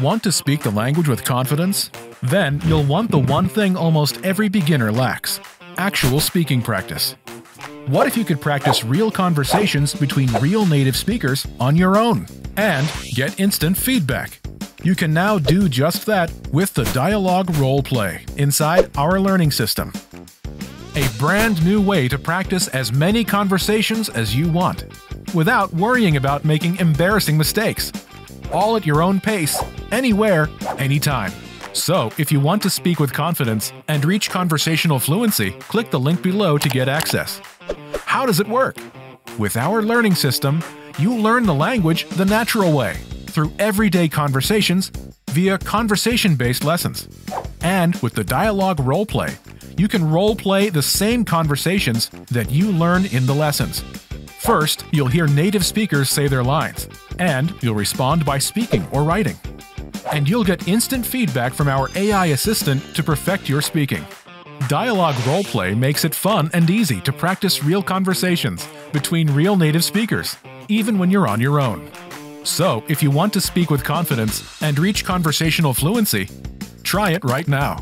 Want to speak the language with confidence? Then you'll want the one thing almost every beginner lacks: actual speaking practice. What if you could practice real conversations between real native speakers on your own and get instant feedback? You can now do just that with the Dialogue Role Play inside our learning system. A brand new way to practice as many conversations as you want, without worrying about making embarrassing mistakes. All at your own pace, anywhere, anytime. So, if you want to speak with confidence and reach conversational fluency, click the link below to get access. How does it work? With our learning system, you learn the language the natural way, through everyday conversations via conversation-based lessons. And with the Dialogue Roleplay, you can roleplay the same conversations that you learn in the lessons. First, you'll hear native speakers say their lines, and you'll respond by speaking or writing. And you'll get instant feedback from our AI assistant to perfect your speaking. Dialogue Roleplay makes it fun and easy to practice real conversations between real native speakers, even when you're on your own. So, if you want to speak with confidence and reach conversational fluency, try it right now.